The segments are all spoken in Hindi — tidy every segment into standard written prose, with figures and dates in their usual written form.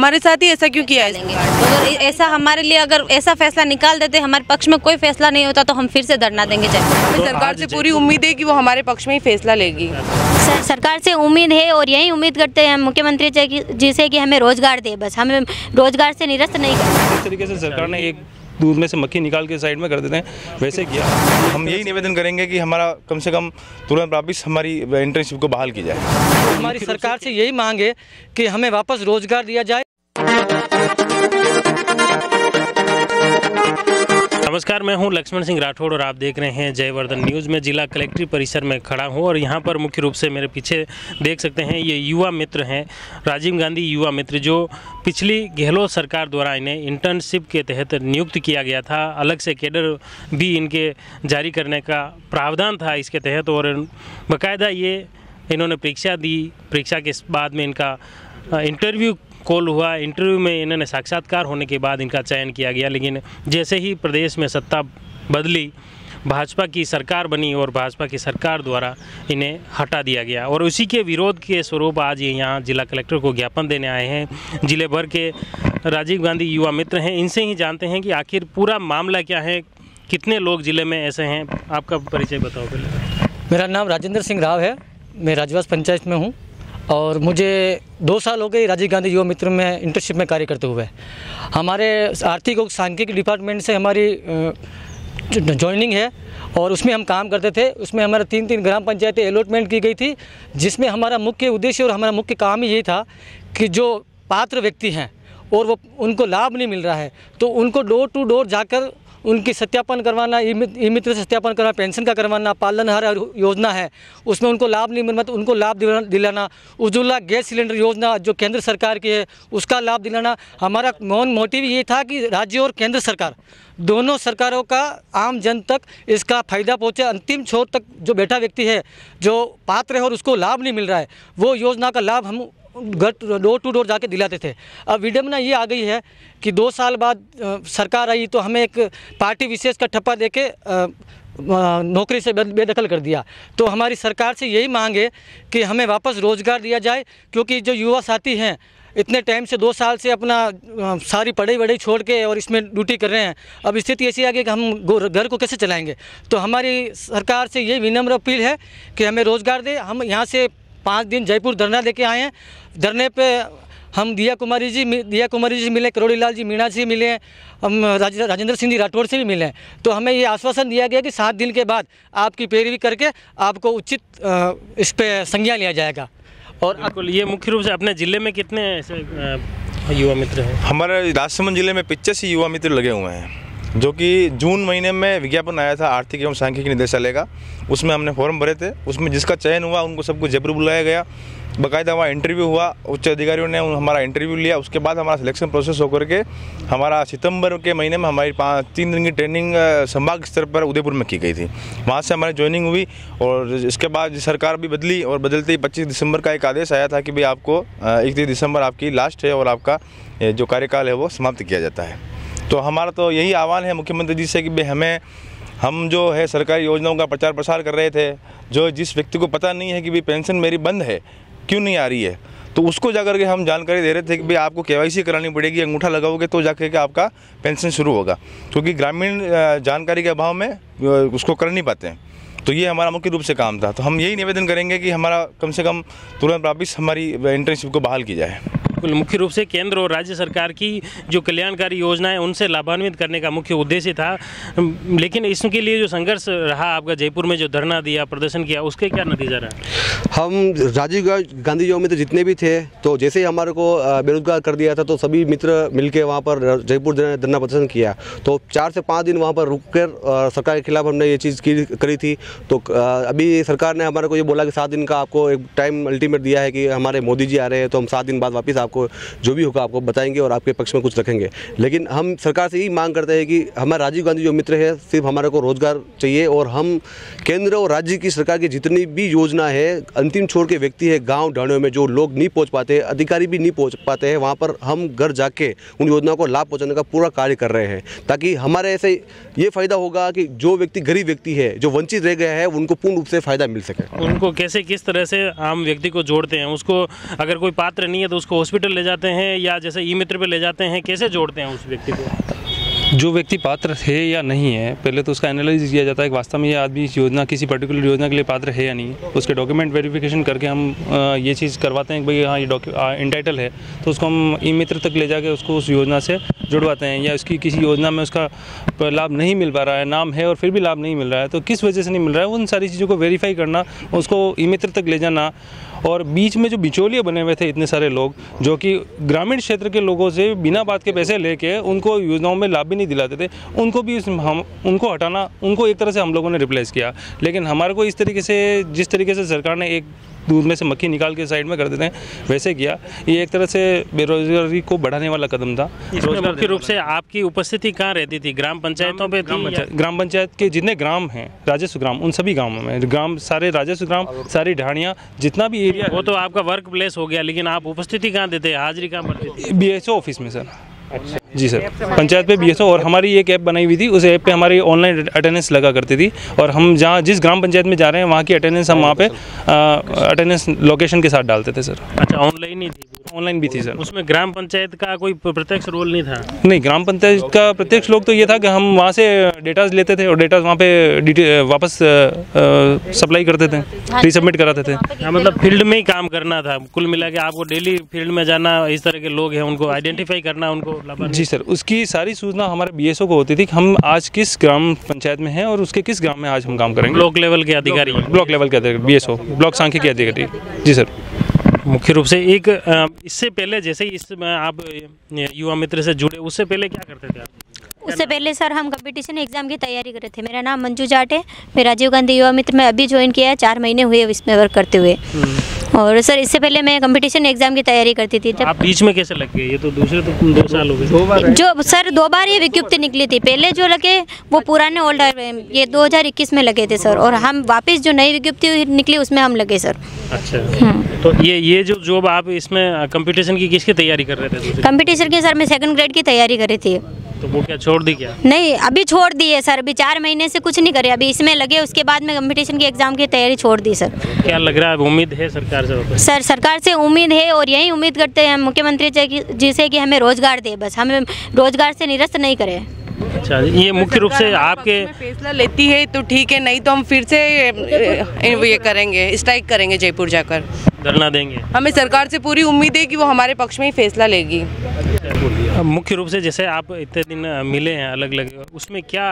हमारे साथ ही ऐसा क्यों किया जाएंगे। अगर ऐसा हमारे लिए अगर ऐसा फैसला निकाल देते, हमारे पक्ष में कोई फैसला नहीं होता तो हम फिर से धरना देंगे। सरकार से पूरी उम्मीद है कि वो हमारे पक्ष में ही फैसला लेगी। सरकार से उम्मीद है और यही उम्मीद करते हैं मुख्यमंत्री जी से कि हमें रोजगार दे, बस हमें रोजगार से निरस्त नहीं कर। इस तरीके से सरकार ने एक दूध में से मक्खी निकाल के साइड में कर देते हैं, वैसे किया। हम यही निवेदन करेंगे कि हमारा कम से कम तुरंत वापस हमारी इंटर्नशिप को बहाल की जाए। हमारी सरकार से यही मांग है कि हमें वापस रोजगार दिया जाए। नमस्कार, मैं हूं लक्ष्मण सिंह राठौड़ और आप देख रहे हैं जयवर्धन न्यूज़। में जिला कलेक्ट्री परिसर में खड़ा हूं और यहां पर मुख्य रूप से मेरे पीछे देख सकते हैं ये युवा मित्र हैं, राजीव गांधी युवा मित्र, जो पिछली गहलोत सरकार द्वारा इन्हें इंटर्नशिप के तहत नियुक्त किया गया था। अलग से कैडर भी इनके जारी करने का प्रावधान था इसके तहत, और बाकायदा ये इन्होंने परीक्षा दी। परीक्षा के बाद में इनका इंटरव्यू कॉल हुआ। इंटरव्यू में इन्होंने साक्षात्कार होने के बाद इनका चयन किया गया। लेकिन जैसे ही प्रदेश में सत्ता बदली, भाजपा की सरकार बनी और भाजपा की सरकार द्वारा इन्हें हटा दिया गया, और उसी के विरोध के स्वरूप आज ये यहाँ जिला कलेक्टर को ज्ञापन देने आए हैं। जिले भर के राजीव गांधी युवा मित्र हैं, इनसे ही जानते हैं कि आखिर पूरा मामला क्या है, कितने लोग जिले में ऐसे हैं। आपका परिचय बताओ पहले। मेरा नाम राजेंद्र सिंह राव है, मैं राजवास पंचायत में हूँ और मुझे 2 साल हो गए राजीव गांधी युवा मित्र में इंटर्नशिप में कार्य करते हुए। हमारे आर्थिक और सांख्यिकी डिपार्टमेंट से हमारी जॉइनिंग है और उसमें हम काम करते थे। उसमें हमारा 3-3 ग्राम पंचायतें एलोटमेंट की गई थी, जिसमें हमारा मुख्य उद्देश्य और हमारा मुख्य काम ही यही था कि जो पात्र व्यक्ति हैं और वो उनको लाभ नहीं मिल रहा है तो उनको डोर टू डोर जाकर उनकी सत्यापन करवाना, ई मित्र सत्यापन करवाना, पेंशन का करवाना, पालनहार योजना है उसमें उनको लाभ नहीं मिला तो उनको लाभ दिलाना, उज्ज्वला गैस सिलेंडर योजना जो केंद्र सरकार की है उसका लाभ दिलाना। हमारा मेन मोटिव ये था कि राज्य और केंद्र सरकार दोनों सरकारों का आम जन तक इसका फायदा पहुँचे। अंतिम छोर तक जो बैठा व्यक्ति है, जो पात्र है और उसको लाभ नहीं मिल रहा है, वो योजना का लाभ हम डोर टू डोर जाके दिलाते थे। अब विडम्बना ये आ गई है कि 2 साल बाद सरकार आई तो हमें एक पार्टी विशेष का ठप्पा देके नौकरी से बेदखल कर दिया। तो हमारी सरकार से यही मांग है कि हमें वापस रोजगार दिया जाए, क्योंकि जो युवा साथी हैं इतने टाइम से 2 साल से अपना सारी पढ़ाई वढ़ाई छोड़ के और इसमें ड्यूटी कर रहे हैं। अब स्थिति ऐसी आ गई कि हम घर को कैसे चलाएंगे। तो हमारी सरकार से यही विनम्र अपील है कि हमें रोजगार दे। हम यहाँ से 5 दिन जयपुर धरना देके आए हैं। धरने पे हम दिया कुमारी जी मिले, करोड़ीलाल जी मीणा से मिले, हम राजेंद्र सिंह जी राठौर से भी मिले। तो हमें ये आश्वासन दिया गया कि 7 दिन के बाद आपकी पैरवी करके आपको उचित इस पर संज्ञान लिया जाएगा। और ये मुख्य रूप से अपने ज़िले में कितने युवा मित्र हैं? हमारे राजसमंद ज़िले में 85 युवा मित्र लगे हुए हैं, जो कि जून महीने में विज्ञापन आया था आर्थिक एवं सांख्यिकी निदेशालय का। उसमें हमने फॉर्म भरे थे, उसमें जिसका चयन हुआ उनको सबको जयपुर बुलाया गया। बाकायदा वहाँ इंटरव्यू हुआ, उच्च अधिकारियों ने हमारा इंटरव्यू लिया। उसके बाद हमारा सिलेक्शन प्रोसेस होकर के हमारा सितंबर के महीने में हमारी 3 दिन की ट्रेनिंग संभाग स्तर पर उदयपुर में की गई थी। वहाँ से हमारी ज्वाइनिंग हुई और इसके बाद सरकार भी बदली और बदलते ही 25 दिसंबर का एक आदेश आया था कि भाई आपको 31 दिसंबर आपकी लास्ट है और आपका जो कार्यकाल है वो समाप्त किया जाता है। तो हमारा तो यही आह्वान है मुख्यमंत्री जी से कि भाई हम जो है सरकारी योजनाओं का प्रचार प्रसार कर रहे थे, जो जिस व्यक्ति को पता नहीं है कि भाई पेंशन मेरी बंद है, क्यों नहीं आ रही है, तो उसको जाकर के हम जानकारी दे रहे थे कि भाई आपको KYC करानी पड़ेगी, अंगूठा लगाओगे तो जाकर के आपका पेंशन शुरू होगा, क्योंकि ग्रामीण जानकारी के अभाव में उसको कर नहीं पाते हैं। तो ये हमारा मुख्य रूप से काम था। तो हम यही निवेदन करेंगे कि हमारा कम से कम तुरंत वापस हमारी इंटर्नशिप को बहाल की जाए। मुख्य रूप से केंद्र और राज्य सरकार की जो कल्याणकारी योजना है उनसे लाभान्वित करने का मुख्य उद्देश्य था, लेकिन इसके लिए जो संघर्ष रहा आपका जयपुर में, जो धरना दिया, प्रदर्शन किया, उसके क्या नतीजा रहा? हम राजीव गांधी युवा मित्र जितने भी थे, तो जैसे ही हमारे को बेरोजगार कर दिया था तो सभी मित्र मिलकर वहाँ पर जयपुर धरना प्रदर्शन किया। तो 4 से 5 दिन वहाँ पर रुक कर सरकार के खिलाफ हमने ये चीज़ करी थी। तो अभी सरकार ने हमारे को ये बोला कि 7 दिन का आपको एक टाइम अल्टीमेट दिया है कि हमारे मोदी जी आ रहे हैं तो हम 7 दिन बाद वापस आपको जो भी होगा आपको बताएंगे और आपके पक्ष में कुछ रखेंगे। लेकिन हम सरकार से यही मांग करते हैं कि हमारे राजीव गांधी जो मित्र है, सिर्फ हमारे को रोजगार चाहिए और हम केंद्र और राज्य की सरकार की जितनी भी योजना है, अंतिम छोर के व्यक्ति है, गांव ढाणियों में जो लोग नहीं पहुंच पाते, अधिकारी भी नहीं पहुंच पाते हैं, वहाँ पर हम घर जाके उन योजनाओं को लाभ पहुँचाने का पूरा कार्य कर रहे हैं, ताकि हमारे ऐसे ये फायदा होगा कि जो व्यक्ति गरीब व्यक्ति है, जो वंचित रह गया है, उनको पूर्ण रूप से फायदा मिल सके। उनको कैसे किस तरह से आम व्यक्ति को जोड़ते हैं, उसको अगर कोई पात्र नहीं है तो उसको हॉस्पिटल ले जाते हैं या जैसे ई मित्र पे ले जाते हैं, कैसे जोड़ते हैं उस व्यक्ति को? जो व्यक्ति पात्र है या नहीं है, पहले तो उसका एनालिसिस किया जाता है कि वास्तव में ये आदमी इस योजना, किसी पर्टिकुलर योजना के लिए पात्र है या नहीं। उसके डॉक्यूमेंट वेरिफिकेशन करके हम ये चीज़ करवाते हैं कि भाई हाँ ये इंटाइटल है, तो उसको हम ई मित्र तक ले जाके उसको उस योजना से जुड़वाते हैं। या उसकी किसी योजना में उसका लाभ नहीं मिल पा रहा है, नाम है और फिर भी लाभ नहीं मिल रहा है, तो किस वजह से नहीं मिल रहा है, उन सारी चीज़ों को वेरीफाई करना, उसको ई मित्र तक ले जाना। और बीच में जो बिचौलिए बने हुए थे इतने सारे लोग, जो कि ग्रामीण क्षेत्र के लोगों से बिना बात के पैसे लेके उनको योजनाओं में लाभ भी नहीं दिलाते थे, उनको भी हम उनको हटाना, उनको एक तरह से हम लोगों ने रिप्लेस किया। लेकिन हमारे को इस तरीके से, जिस तरीके से सरकार ने एक दूध में से मक्खी निकाल के साइड में कर देते हैं, वैसे किया। ये एक तरह से बेरोजगारी को बढ़ाने वाला कदम था। मुख्य रूप से आपकी उपस्थिति कहाँ रहती थी? ग्राम पंचायतों पे? ग्राम पंचायत के जितने ग्राम हैं, राजस्व ग्राम, उन सभी गाँवों में, ग्राम सारे राजस्व ग्राम, सारी ढाणियाँ, जितना भी एरिया। वो तो आपका वर्क प्लेस हो गया, लेकिन आप उपस्थिति कहाँ देते हैं, हाजिरी कहाँ भरते? BSO ऑफिस में सर। अच्छा जी सर, पंचायत पे BSO। और हमारी एक ऐप बनाई हुई थी, उस ऐप पे हमारी ऑनलाइन अटेंडेंस लगा करती थी, और हम जहाँ जिस ग्राम पंचायत में जा रहे हैं वहाँ की अटेंडेंस हम वहाँ पे अटेंडेंस लोकेशन के साथ डालते थे सर। अच्छा, ऑनलाइन ही थी? ऑनलाइन भी थी सर। उसमें ग्राम पंचायत का कोई प्रत्यक्ष रोल नहीं था? नहीं, ग्राम पंचायत का प्रत्यक्ष रोल तो ये था कि हम वहाँ से डेटाज लेते थे और डेटाज वहाँ पे वापस सप्लाई करते थे, रिसबमिट कराते थे। मतलब फील्ड में ही काम करना था, कुल मिला के आपको डेली फील्ड में जाना, इस तरह के लोग हैं उनको आइडेंटिफाई करना, उनको। जी सर, उसकी सारी सूचना हमारे BSO को होती थी, हम आज किस ग्राम पंचायत में है और उसके किस ग्राम में आज हम काम करेंगे। ब्लॉक लेवल के अधिकारी? ब्लॉक लेवल के अधिकारी, BSO, ब्लॉक सांख्यिकी अधिकारी। जी सर। मुख्य रूप से एक इससे पहले, जैसे इस आप युवा मित्र से जुड़े, उससे पहले क्या करते थे आप? उससे पहले सर हम कंपटीशन एग्जाम की तैयारी कर रहे थे। मेरा नाम मंजू जाट है, मैं राजीव गांधी युवा मित्र में अभी ज्वाइन किया है, 4 महीने हुए इसमें वर्क करते हुए। और सर इससे पहले मैं कंपटीशन एग्जाम की तैयारी करती थी। आप बीच में कैसे लग गए? ये तो दूसरे तो 2 साल हो गए। जो सर 2 बार ये विज्ञप्ति निकली थी, पहले जो लगे वो पुराने ओल्ड, ये 2021 में लगे थे सर, और हम वापस जो नई विज्ञप्ति निकली उसमें हम लगे सर। अच्छा, तो ये जो जॉब आप इसमें कंपटीशन की किसकी तैयारी कर रहे थे? कंपटीशन की सर मैं 2nd ग्रेड की तैयारी कर रही थी। तो वो क्या छोड़ दी क्या? नहीं, अभी छोड़ दी है सर, अभी 4 महीने से कुछ नहीं करे, अभी इसमें लगे, उसके बाद में कंपटीशन के एग्जाम की तैयारी छोड़ दी सर। क्या लग रहा है, उम्मीद है सरकार से? सर सरकार से उम्मीद है, और यही उम्मीद करते हैं मुख्यमंत्री जी से कि हमें रोजगार दे, बस हमें रोजगार से निरस्त नहीं करे। अच्छा, ये मुख्य रूप से आपके फैसला लेती है तो ठीक है, नहीं तो हम फिर से ये करेंगे, स्ट्राइक करेंगे, जयपुर जाकर धरना देंगे। हमें सरकार से पूरी उम्मीद है कि वो हमारे पक्ष में ही फैसला लेगी। मुख्य रूप से जैसे आप इतने दिन मिले हैं अलग अलग, उसमें क्या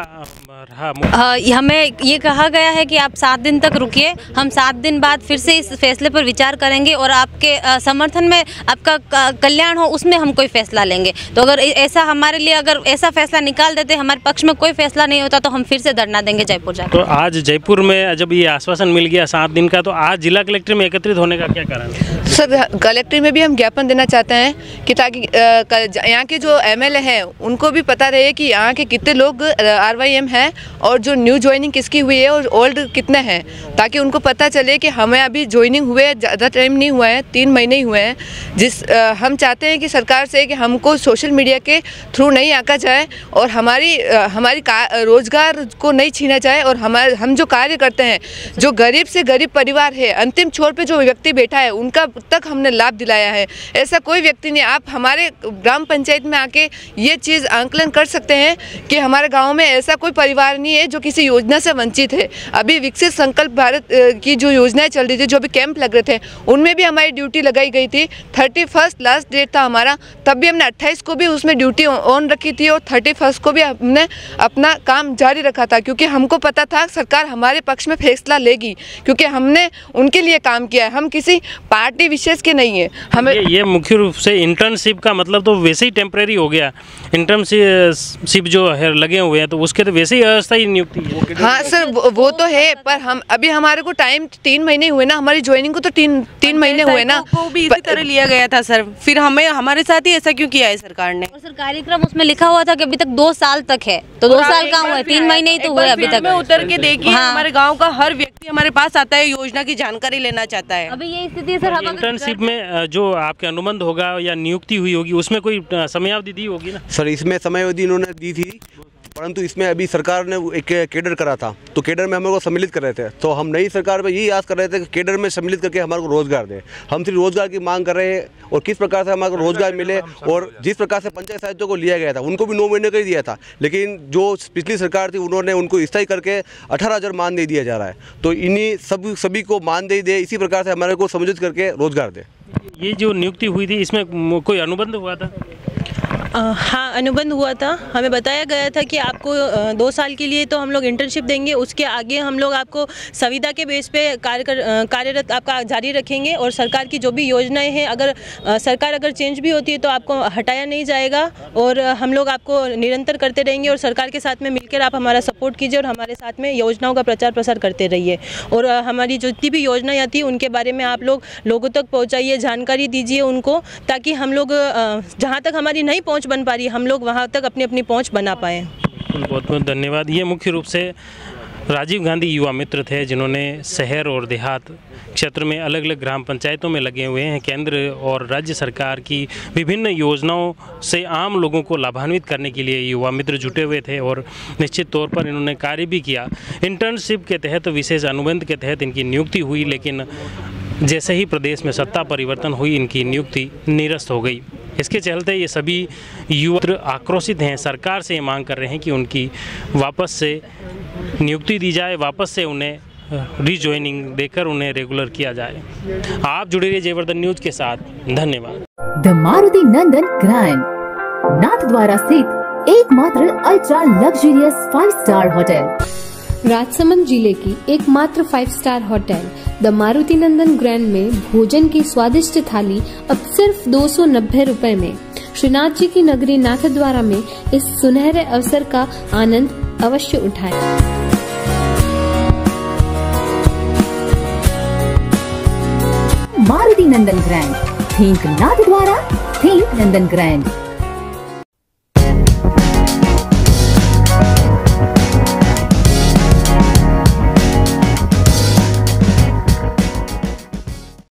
रहा? हमें ये कहा गया है कि आप 7 दिन तक रुकिए, हम 7 दिन बाद फिर से इस फैसले पर विचार करेंगे और आपके समर्थन में आपका कल्याण हो उसमें हम कोई फैसला लेंगे। तो अगर ऐसा हमारे लिए अगर ऐसा फैसला निकाल देते, हमारे पक्ष में कोई फैसला नहीं होता, तो हम फिर से धरना देंगे जयपुर जाकर। तो आज जयपुर में जब ये आश्वासन मिल गया 7 दिन का, तो आज जिला कलेक्ट्री में एकत्रित होने का क्या कारण है? सर कलेक्ट्री में भी हम ज्ञापन देना चाहते हैं कि ताकि यहाँ के जो MLA हैं उनको भी पता रहे कि यहाँ के कितने लोग RYM हैं और जो न्यू ज्वाइनिंग किसकी हुई है और ओल्ड कितने हैं, ताकि उनको पता चले कि हमें अभी ज्वाइनिंग हुए ज़्यादा टाइम नहीं हुआ है, 3 महीने ही हुए हैं। हम चाहते हैं कि सरकार से कि हमको सोशल मीडिया के थ्रू नहीं आका जाए और हमारी रोज़गार को नहीं छीना जाए, और हम जो कार्य करते हैं, जो गरीब से गरीब परिवार है, अंतिम छोर पर जो व्यक्ति बैठा है, उनका तक हमने लाभ दिलाया है, ऐसा कोई व्यक्ति नहीं। आप हमारे ग्राम पंचायत में आके ये चीज़ आंकलन कर सकते हैं कि हमारे गांव में ऐसा कोई परिवार नहीं है जो किसी योजना से वंचित है। अभी विकसित संकल्प भारत की जो योजनाएं चल रही थी, जो भी कैंप लग रहे थे, उनमें भी हमारी ड्यूटी लगाई गई थी। 31 लास्ट डेट था हमारा, तब भी हमने 28 को भी उसमें ड्यूटी ऑन रखी थी और 31 को भी हमने अपना काम जारी रखा था, क्योंकि हमको पता था सरकार हमारे पक्ष में फैसला लेगी, क्योंकि हमने उनके लिए काम किया है, हम किसी पार्टी विशेष के नहीं है। हमें ये मुख्य रूप से इंटर्नशिप का मतलब तो वैसे ही टेम्परेरी हो गया, इंटर्नशिप जो है लगे हुए हैं, तो उसके तो वैसे ही अस्थायी नियुक्ति। हाँ सर, वो तो है, पर हम अभी हमारे को टाइम 3 महीने हुए ना, हमारी ज्वाइनिंग को तो तीन महीने हुए ना, वो भी इसी तरह लिया गया था सर, फिर हमें हमारे साथ ही ऐसा क्यों किया है सरकार ने? और सर कार्यक्रम उसमें लिखा हुआ था कि अभी तक 2 साल तक है, तो 2 साल कहाँ हुआ है, 3 महीने ही तो हुए अभी तक। उतर के देखिए, हमारे गाँव का हर व्यक्ति हमारे पास आता है, योजना की जानकारी लेना चाहता है। अभी ये स्थिति सर, हम इंटर्नशिप में जो आपके अनुबंध होगा या नियुक्ति हुई होगी उसमें कोई समयावधि दी होगी ना सर? इसमें समयावधि इन्होंने दी थी परंतु इसमें अभी सरकार ने एक कैडर करा था, तो कैडर में हमारे को सम्मिलित कर रहे थे। तो हम नई सरकार पर यही आस कर रहे थे कि कैडर में सम्मिलित करके हमारे को रोजगार दे। हम सिर्फ रोजगार की मांग कर रहे हैं और किस प्रकार से हमारे को रोजगार मिले। और जिस प्रकार से पंचायत सदस्यों को लिया गया था, उनको भी 9 महीने का ही दिया था, लेकिन जो पिछली सरकार थी उन्होंने उनको स्थायी करके 18,000 मान दे दिया जा रहा है। तो इन्हीं सभी को मान दे, इसी प्रकार से हमारे को सम्मिलित करके रोजगार दे। ये जो नियुक्ति हुई थी इसमें कोई अनुबंध हुआ था? हाँ, अनुबंध हुआ था। हमें बताया गया था कि आपको 2 साल के लिए तो हम लोग इंटर्नशिप देंगे, उसके आगे हम लोग आपको संविदा के बेस पे कार्यरत आपका जारी रखेंगे। और सरकार की जो भी योजनाएं हैं, अगर सरकार अगर चेंज भी होती है तो आपको हटाया नहीं जाएगा और हम लोग आपको निरंतर करते रहेंगे। और सरकार के साथ में मिलकर आप हमारा सपोर्ट कीजिए और हमारे साथ में योजनाओं का प्रचार प्रसार करते रहिए। और हमारी जितनी भी योजनाएँ आती हैं उनके बारे में आप लोगों तक पहुँचाइए, जानकारी दीजिए उनको, ताकि हम लोग जहाँ तक हमारी नहीं पहुँच बन पा रही, हम लोग वहाँ तक अपनी अपनी पहुँच बना पाए। बहुत बहुत धन्यवाद। ये मुख्य रूप से राजीव गांधी युवा मित्र थे, जिन्होंने शहर और देहात क्षेत्र में अलग अलग ग्राम पंचायतों में लगे हुए हैं। केंद्र और राज्य सरकार की विभिन्न योजनाओं से आम लोगों को लाभान्वित करने के लिए युवा मित्र जुटे हुए थे और निश्चित तौर पर इन्होंने कार्य भी किया। इंटर्नशिप के तहत, विशेष अनुबंध के तहत इनकी नियुक्ति हुई, लेकिन जैसे ही प्रदेश में सत्ता परिवर्तन हुई इनकी नियुक्ति निरस्त हो गई। इसके चलते ये सभी युवा आक्रोशित हैं, सरकार से ये मांग कर रहे हैं कि उनकी वापस से नियुक्ति दी जाए, वापस से उन्हें रीजॉइनिंग देकर उन्हें रेगुलर किया जाए। आप जुड़े रहिए जयवर्धन न्यूज़ के साथ। धन्यवाद। द मारुति नंदन ग्रैंड, नाथद्वारा स्थित एकमात्र ultra luxurious 5 star hotel, Rajsamand जिले की एकमात्र 5 star hotel the Maruti Nandan grand में भोजन की स्वादिष्ट थाली अब सिर्फ 290 रूपए में। श्रीनाथ जी की नगरी नाथद्वारा में इस सुनहरे अवसर का आनंद अवश्य उठाएं। Maruti Nandan grand, think Nathdwara, think Nandan grand.